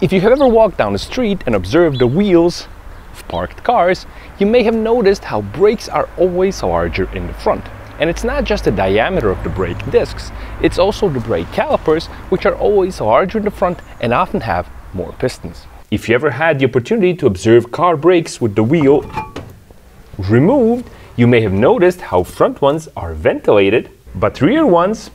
If you have ever walked down the street and observed the wheels of parked cars, you may have noticed how brakes are always larger in the front. And it's not just the diameter of the brake discs, it's also the brake calipers, which are always larger in the front and often have more pistons. If you ever had the opportunity to observe car brakes with the wheel removed, you may have noticed how front ones are ventilated, but rear ones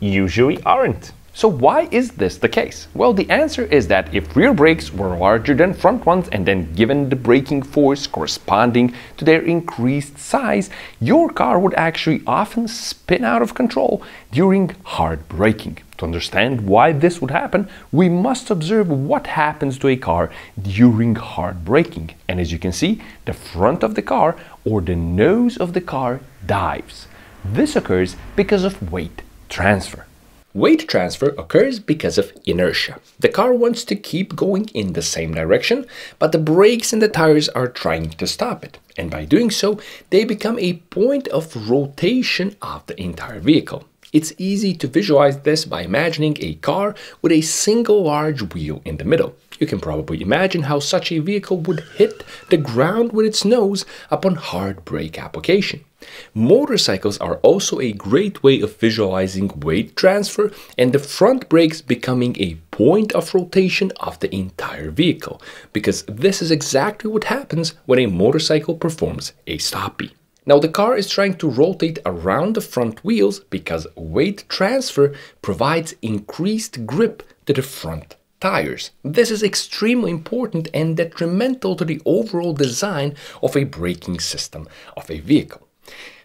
usually aren't. So why is this the case? Well, the answer is that if rear brakes were larger than front ones and then given the braking force corresponding to their increased size, your car would actually often spin out of control during hard braking. To understand why this would happen, we must observe what happens to a car during hard braking. And as you can see, the front of the car or the nose of the car dives. This occurs because of weight transfer. Weight transfer occurs because of inertia. The car wants to keep going in the same direction, but the brakes and the tires are trying to stop it. And by doing so, they become a point of rotation of the entire vehicle. It's easy to visualize this by imagining a car with a single large wheel in the middle. You can probably imagine how such a vehicle would hit the ground with its nose upon hard brake application. Motorcycles are also a great way of visualizing weight transfer and the front brakes becoming a point of rotation of the entire vehicle, because this is exactly what happens when a motorcycle performs a stoppie. Now the car is trying to rotate around the front wheels because weight transfer provides increased grip to the front tires. This is extremely important and detrimental to the overall design of a braking system of a vehicle.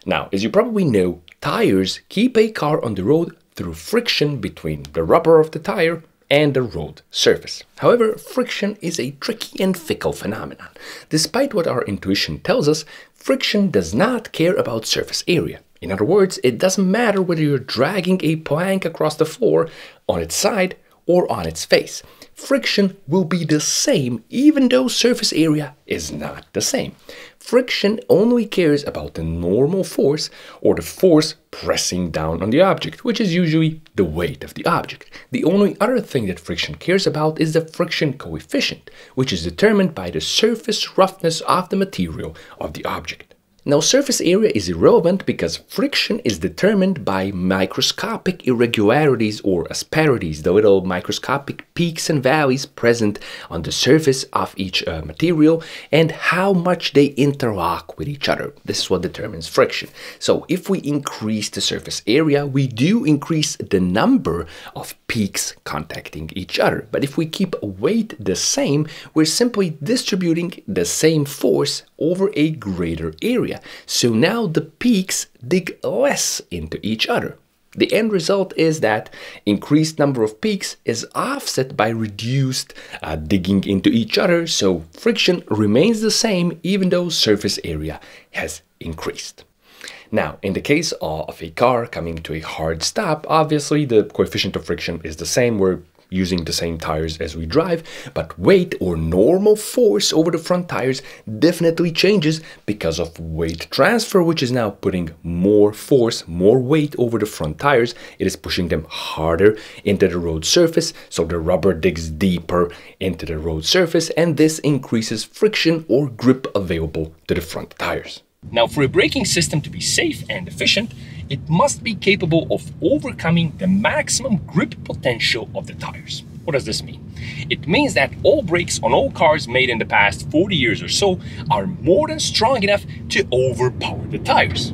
Now, as you probably know, tires keep a car on the road through friction between the rubber of the tire and the road surface. However, friction is a tricky and fickle phenomenon. Despite what our intuition tells us, friction does not care about surface area. In other words, it doesn't matter whether you're dragging a plank across the floor, on its side, or on its face. Friction will be the same even though surface area is not the same. Friction only cares about the normal force or the force pressing down on the object, which is usually the weight of the object. The only other thing that friction cares about is the friction coefficient, which is determined by the surface roughness of the material of the object. Now, surface area is irrelevant because friction is determined by microscopic irregularities or asperities, the little microscopic peaks and valleys present on the surface of each material and how much they interlock with each other. This is what determines friction. So if we increase the surface area, we do increase the number of peaks contacting each other. But if we keep weight the same, we're simply distributing the same force over a greater area. So now the peaks dig less into each other. The end result is that increased number of peaks is offset by reduced digging into each other, so friction remains the same even though surface area has increased. Now, in the case of a car coming to a hard stop, obviously the coefficient of friction is the same. We're using the same tires as we drive, but weight or normal force over the front tires definitely changes because of weight transfer, which is now putting more force, more weight over the front tires. It is pushing them harder into the road surface, so the rubber digs deeper into the road surface, and this increases friction or grip available to the front tires. Now, for a braking system to be safe and efficient, it must be capable of overcoming the maximum grip potential of the tires. What does this mean? It means that all brakes on all cars made in the past 40 years or so are more than strong enough to overpower the tires.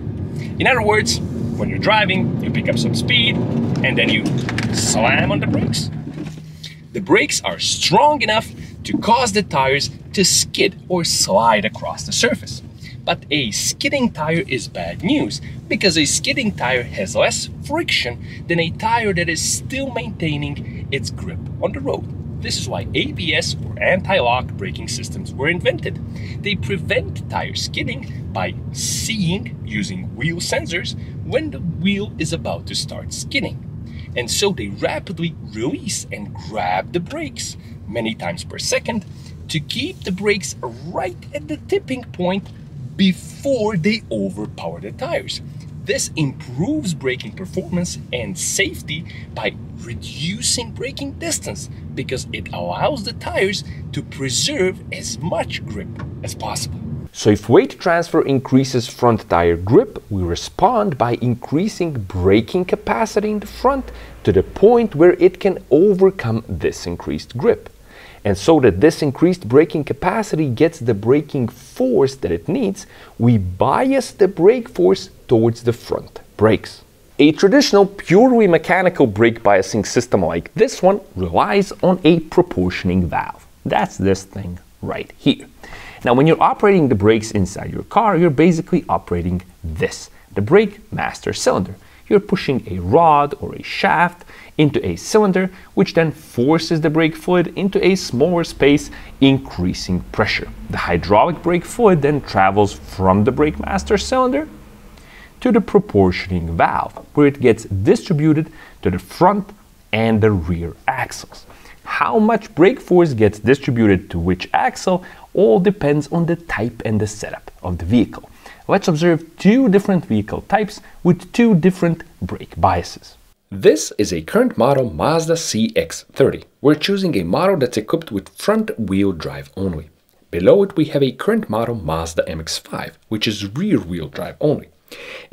In other words, when you're driving, you pick up some speed and then you slam on the brakes. The brakes are strong enough to cause the tires to skid or slide across the surface. But a skidding tire is bad news because a skidding tire has less friction than a tire that is still maintaining its grip on the road. This is why ABS or anti-lock braking systems were invented. They prevent tire skidding by seeing, using wheel sensors, when the wheel is about to start skidding. And so they rapidly release and grab the brakes many times per second to keep the brakes right at the tipping point before they overpower the tires. This improves braking performance and safety by reducing braking distance because it allows the tires to preserve as much grip as possible. So if weight transfer increases front tire grip, we respond by increasing braking capacity in the front to the point where it can overcome this increased grip. And so that this increased braking capacity gets the braking force that it needs, we bias the brake force towards the front brakes. A traditional purely mechanical brake biasing system like this one relies on a proportioning valve. That's this thing right here. Now, when you're operating the brakes inside your car, you're basically operating this, the brake master cylinder. You're pushing a rod or a shaft into a cylinder, which then forces the brake fluid into a smaller space, increasing pressure. The hydraulic brake fluid then travels from the brake master cylinder to the proportioning valve, where it gets distributed to the front and the rear axles. How much brake force gets distributed to which axle all depends on the type and the setup of the vehicle. Let's observe two different vehicle types with two different brake biases. This is a current model Mazda CX-30. We're choosing a model that's equipped with front-wheel drive only. Below it, we have a current model Mazda MX-5, which is rear-wheel drive only.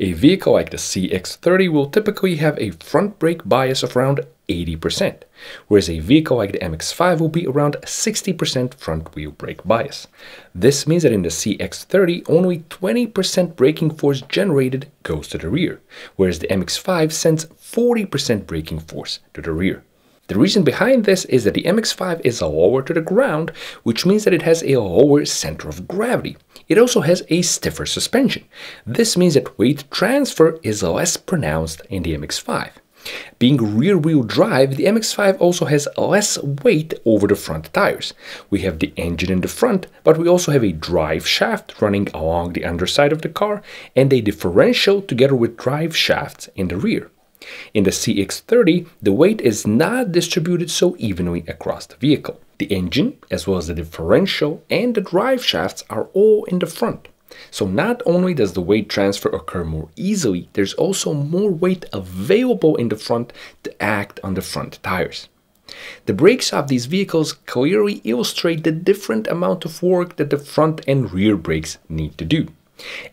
A vehicle like the CX-30 will typically have a front brake bias of around 80%, whereas a vehicle like the MX-5 will be around 60% front wheel brake bias. This means that in the CX-30, only 20% braking force generated goes to the rear, whereas the MX-5 sends 40% braking force to the rear. The reason behind this is that the MX-5 is lower to the ground, which means that it has a lower center of gravity. It also has a stiffer suspension. This means that weight transfer is less pronounced in the MX-5. Being rear-wheel drive, the MX-5 also has less weight over the front tires. We have the engine in the front, but we also have a drive shaft running along the underside of the car and a differential together with drive shafts in the rear. In the CX-30, the weight is not distributed so evenly across the vehicle. The engine, as well as the differential and the drive shafts, are all in the front. So not only does the weight transfer occur more easily, there's also more weight available in the front to act on the front tires. The brakes of these vehicles clearly illustrate the different amount of work that the front and rear brakes need to do.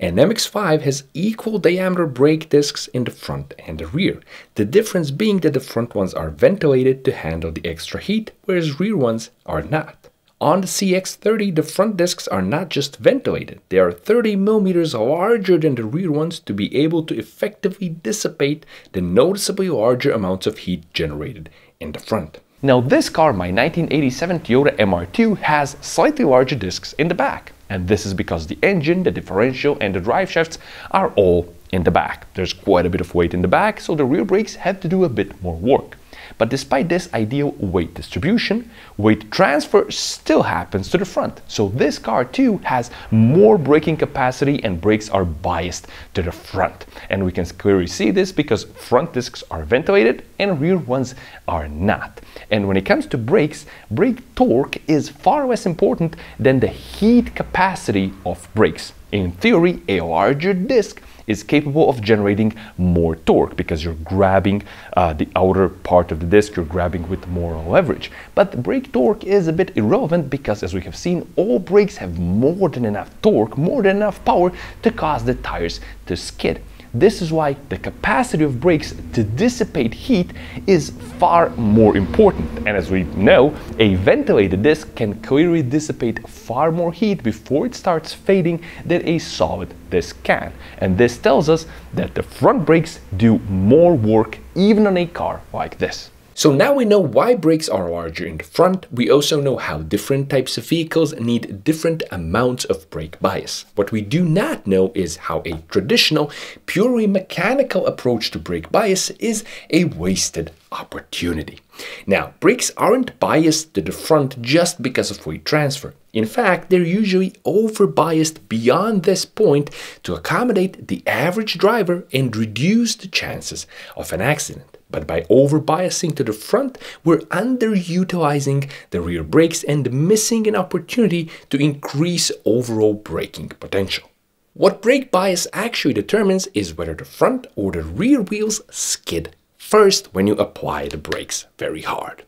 An MX-5 has equal diameter brake discs in the front and the rear, the difference being that the front ones are ventilated to handle the extra heat, whereas rear ones are not. On the CX-30, the front discs are not just ventilated, they are 30 millimeters larger than the rear ones to be able to effectively dissipate the noticeably larger amounts of heat generated in the front. Now this car, my 1987 Toyota MR2, has slightly larger discs in the back. And this is because the engine, the differential, and the drive shafts are all in the back. There's quite a bit of weight in the back, so the rear brakes have to do a bit more work. But despite this ideal weight distribution, weight transfer still happens to the front. So this car too has more braking capacity and brakes are biased to the front. And we can clearly see this because front discs are ventilated and rear ones are not. And when it comes to brakes, brake torque is far less important than the heat capacity of brakes. In theory, a larger disc is capable of generating more torque because you're grabbing the outer part of the disc, you're grabbing with more leverage. But the brake torque is a bit irrelevant because, as we have seen, all brakes have more than enough torque, more than enough power to cause the tires to skid. This is why the capacity of brakes to dissipate heat is far more important. And as we know, a ventilated disc can clearly dissipate far more heat before it starts fading than a solid disc can. And this tells us that the front brakes do more work even on a car like this. So now we know why brakes are larger in the front. We also know how different types of vehicles need different amounts of brake bias. What we do not know is how a traditional, purely mechanical approach to brake bias is a wasted opportunity. Now, brakes aren't biased to the front just because of weight transfer. In fact, they're usually over-biased beyond this point to accommodate the average driver and reduce the chances of an accident. But by over-biasing to the front, we're underutilizing the rear brakes and missing an opportunity to increase overall braking potential. What brake bias actually determines is whether the front or the rear wheels skid first when you apply the brakes very hard.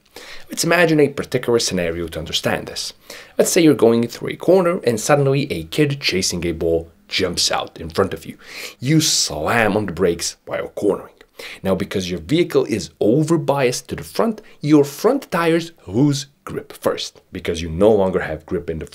Let's imagine a particular scenario to understand this. Let's say you're going through a corner and suddenly a kid chasing a ball jumps out in front of you. You slam on the brakes while cornering. Now, because your vehicle is over biased to the front, your front tires lose grip first. Because you no longer have grip in the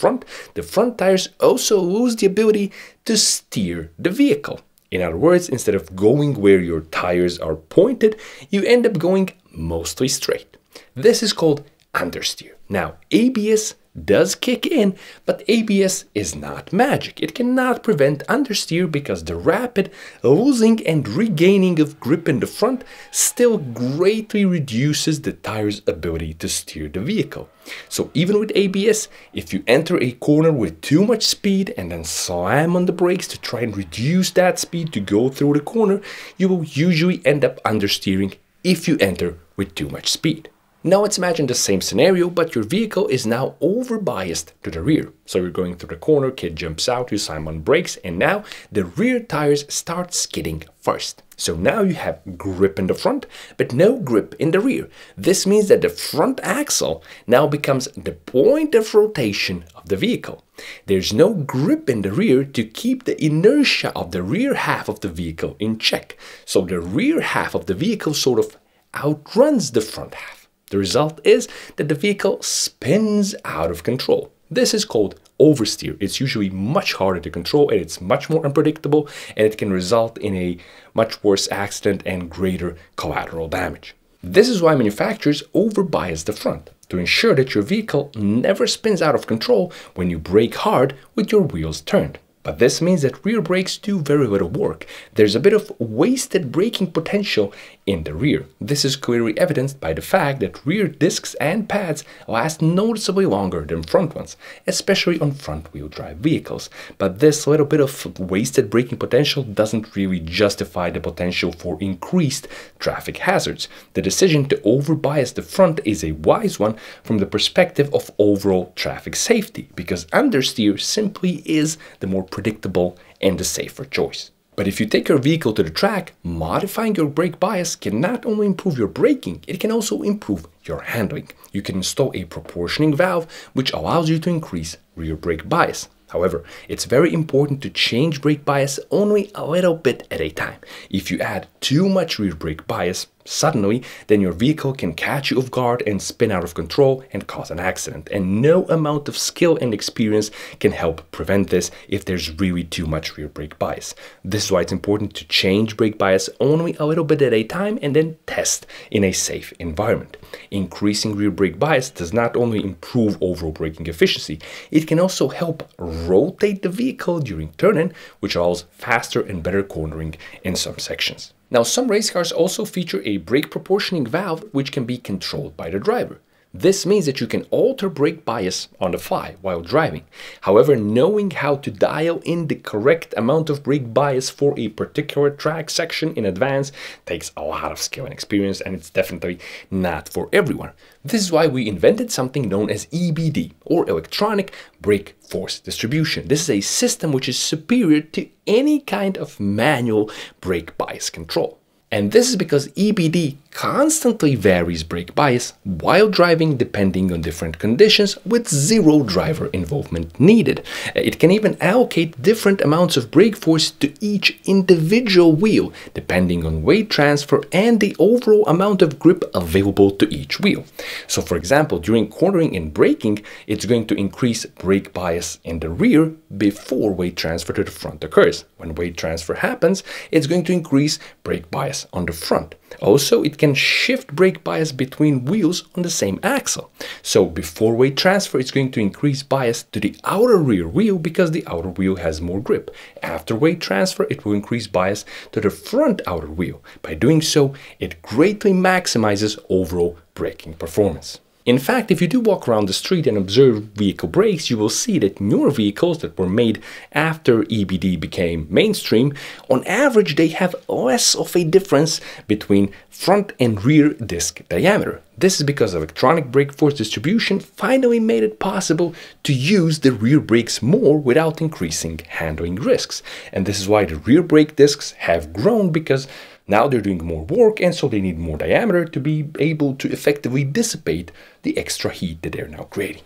front tires also lose the ability to steer the vehicle. In other words, instead of going where your tires are pointed, you end up going mostly straight. This is called understeer. Now, ABS does kick in, but ABS is not magic. It cannot prevent understeer because the rapid losing and regaining of grip in the front still greatly reduces the tire's ability to steer the vehicle. So even with ABS, if you enter a corner with too much speed and then slam on the brakes to try and reduce that speed to go through the corner, you will usually end up understeering if you enter with too much speed. Now let's imagine the same scenario, but your vehicle is now over biased to the rear. So you're going through the corner, kid jumps out, you slam on brakes, and now the rear tires start skidding first. So now you have grip in the front, but no grip in the rear. This means that the front axle now becomes the point of rotation of the vehicle. There's no grip in the rear to keep the inertia of the rear half of the vehicle in check. So the rear half of the vehicle sort of outruns the front half. The result is that the vehicle spins out of control. This is called oversteer. It's usually much harder to control and it's much more unpredictable, and it can result in a much worse accident and greater collateral damage. This is why manufacturers over-bias the front, to ensure that your vehicle never spins out of control when you brake hard with your wheels turned. But this means that rear brakes do very little work. There's a bit of wasted braking potential in the rear. This is clearly evidenced by the fact that rear discs and pads last noticeably longer than front ones, especially on front-wheel drive vehicles. But this little bit of wasted braking potential doesn't really justify the potential for increased traffic hazards. The decision to over-bias the front is a wise one from the perspective of overall traffic safety, because understeer simply is the more predictable and a safer choice. But if you take your vehicle to the track, modifying your brake bias can not only improve your braking, it can also improve your handling. You can install a proportioning valve which allows you to increase rear brake bias. However, it's very important to change brake bias only a little bit at a time. If you add too much rear brake bias suddenly, then your vehicle can catch you off guard and spin out of control and cause an accident. And no amount of skill and experience can help prevent this if there's really too much rear brake bias. This is why it's important to change brake bias only a little bit at a time and then test in a safe environment. Increasing rear brake bias does not only improve overall braking efficiency, it can also help rotate the vehicle during turn-in, which allows faster and better cornering in some sections. Now, some race cars also feature a brake proportioning valve which can be controlled by the driver. This means that you can alter brake bias on the fly while driving. However, knowing how to dial in the correct amount of brake bias for a particular track section in advance takes a lot of skill and experience, and it's definitely not for everyone. This is why we invented something known as EBD, or electronic brakeforce distribution. This is a system which is superior to any kind of manual brake bias control. And this is because EBD constantly varies brake bias while driving depending on different conditions with zero driver involvement needed. It can even allocate different amounts of brake force to each individual wheel depending on weight transfer and the overall amount of grip available to each wheel. So for example, during cornering and braking, it's going to increase brake bias in the rear before weight transfer to the front occurs. When weight transfer happens, it's going to increase brake bias on the front. Also, it can shift brake bias between wheels on the same axle. So before weight transfer, it's going to increase bias to the outer rear wheel because the outer wheel has more grip. After weight transfer, it will increase bias to the front outer wheel. By doing so, it greatly maximizes overall braking performance. In fact, if you do walk around the street and observe vehicle brakes, you will see that newer vehicles that were made after EBD became mainstream, on average they have less of a difference between front and rear disc diameter. This is because electronic brakeforce distribution finally made it possible to use the rear brakes more without increasing handling risks. And this is why the rear brake discs have grown, because now they're doing more work, and so they need more diameter to be able to effectively dissipate the extra heat that they're now creating.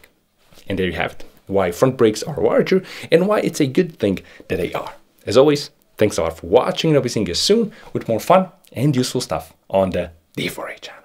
And there you have it, why front brakes are larger and why it's a good thing that they are. As always, thanks a lot for watching, and I'll be seeing you soon with more fun and useful stuff on the D4A channel.